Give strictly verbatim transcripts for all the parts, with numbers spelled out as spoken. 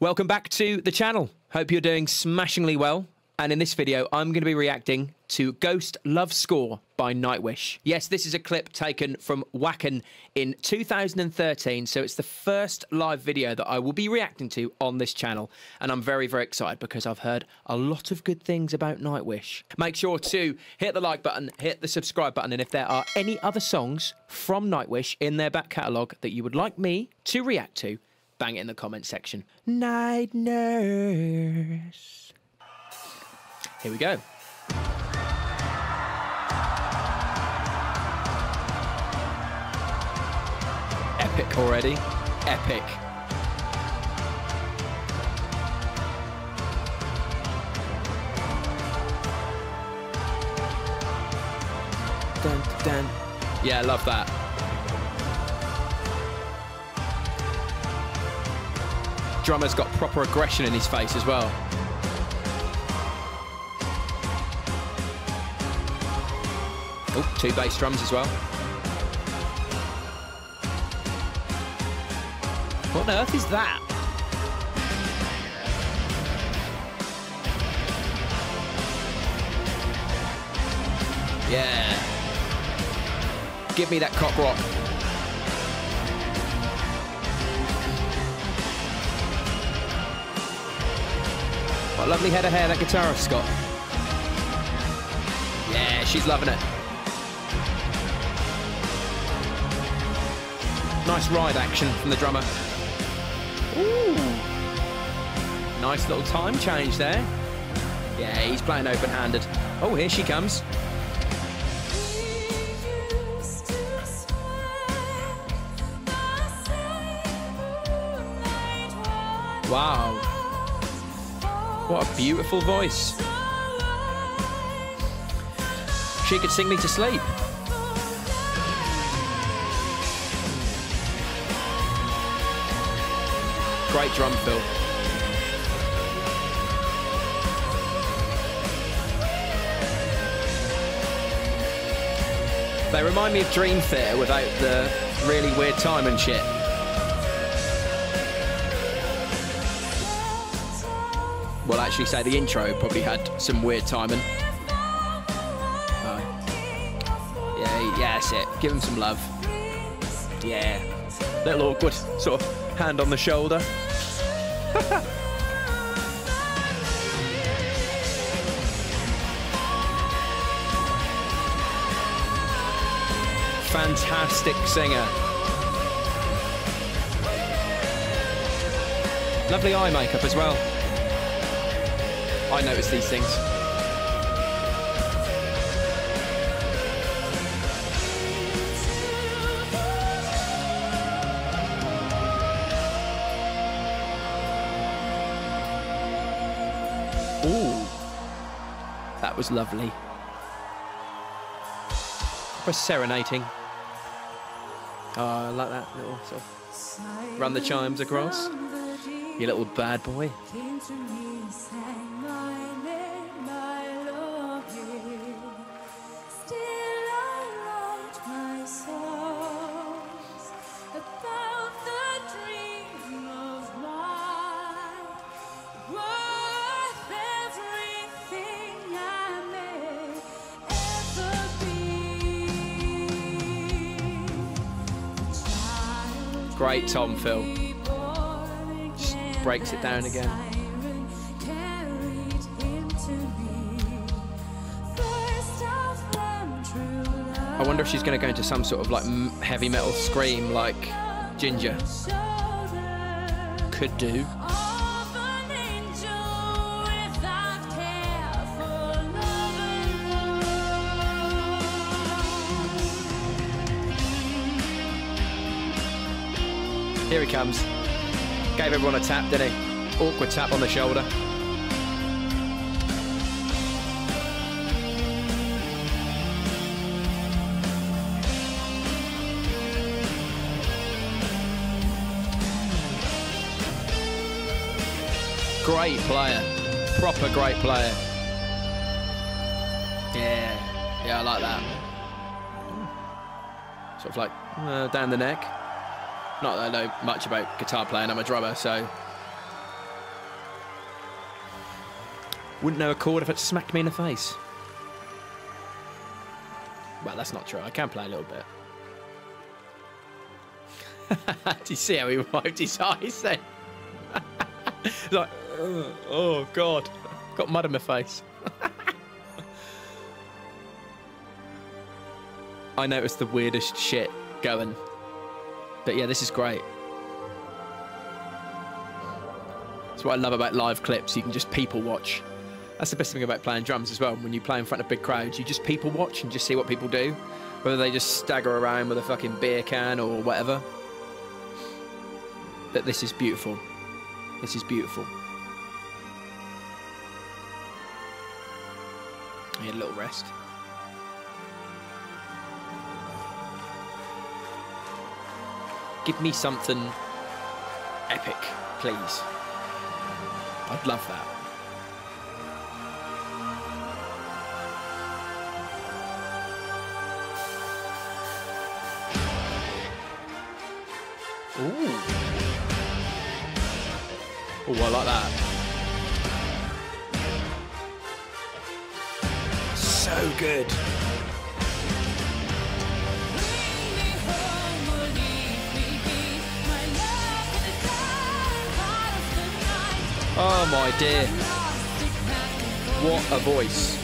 Welcome back to the channel. Hope you're doing smashingly well. And in this video, I'm going to be reacting to Ghost Love Score by Nightwish. Yes, this is a clip taken from Wacken in two thousand thirteen. So it's the first live video that I will be reacting to on this channel. And I'm very, very excited because I've heard a lot of good things about Nightwish. Make sure to hit the like button, hit the subscribe button. And if there are any other songs from Nightwish in their back catalogue that you would like me to react to, bang it in the comment section. Night Nurse. Here we go. Epic already. Epic. Dun, dun. Yeah, I love that. Drummer's got proper aggression in his face as well. Oh, two bass drums as well. What on earth is that? Yeah. Give me that cock rock. What a lovely head of hair that guitarist's got. Yeah, she's loving it. Nice ride action from the drummer. Ooh. Nice little time change there. Yeah, he's playing open-handed. Oh, here she comes. Wow. What a beautiful voice. She could sing me to sleep. Great drum fill. They remind me of Dream Theater without the really weird time and shit. Well, actually, say the intro probably had some weird timing. Oh. Yeah, yeah, that's it. Give him some love. Yeah. Little awkward sort of hand on the shoulder. Fantastic singer. Lovely eye makeup as well. I notice these things. Ooh, that was lovely. We're serenading. Oh, I like that little sort of run the chimes across. You little bad boy. Great tom fill. Just breaks it down again. I wonder if she's going to go into some sort of like heavy metal scream like Ginger. Could do. Here he comes. Gave everyone a tap, didn't he? Awkward tap on the shoulder. Great player. Proper great player. Yeah. Yeah, I like that. Sort of like uh, down the neck. Not that I know much about guitar playing, I'm a drummer, so Wouldn't know a chord if it smacked me in the face. Well, that's not true. I can play a little bit. Do you see how he wiped his eyes then? Like, oh, oh God, got mud in my face. I noticed the weirdest shit going. But yeah, this is great. That's what I love about live clips. You can just people watch. That's the best thing about playing drums as well. When you play in front of big crowds, you just people watch and just see what people do. Whether they just stagger around with a fucking beer can or whatever. But this is beautiful. This is beautiful. I need a little rest. Give me something epic, please. I'd love that. Ooh. Oh, I like that. So good. Oh my dear, what a voice.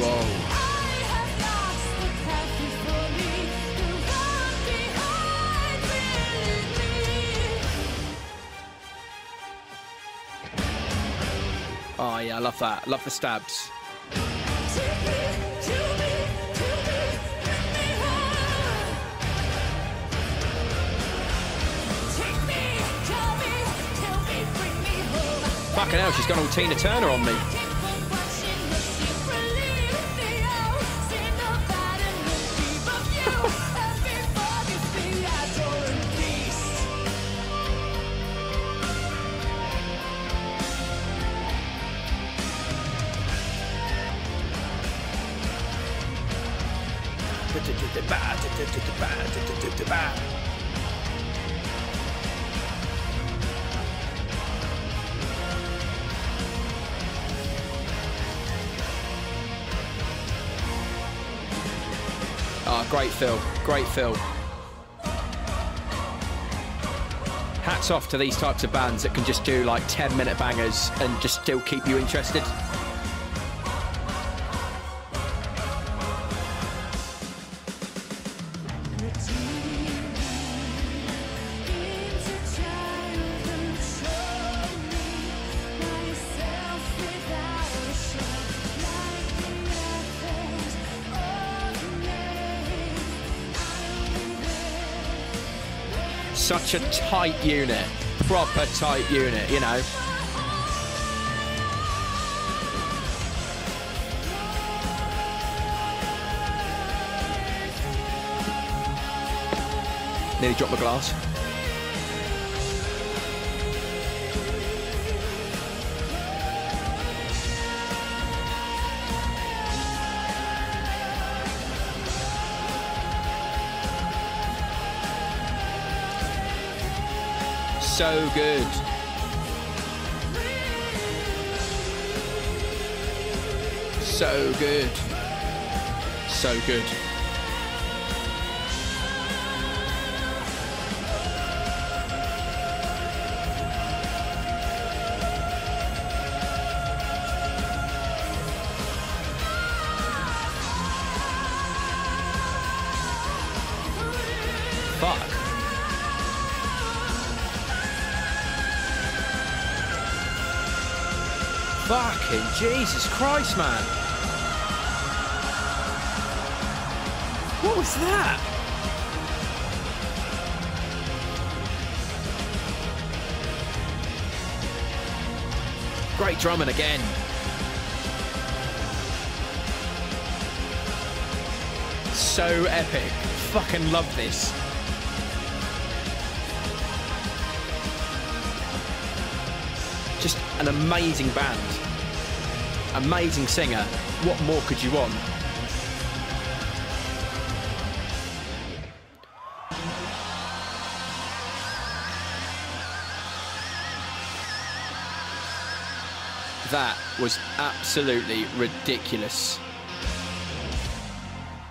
Whoa. Oh yeah, I love that, I love the stabs. Fucking hell, she's gone all Tina Turner on me. Great fill, great fill. Hats off to these types of bands that can just do like ten minute bangers and just still keep you interested. Such a tight unit, proper tight unit, you know. Nearly dropped my glass. So good. So good. So good. Fucking Jesus Christ, man. What was that? Great drumming again. So epic. Fucking love this. Just an amazing band. Amazing singer. What more could you want? That was absolutely ridiculous.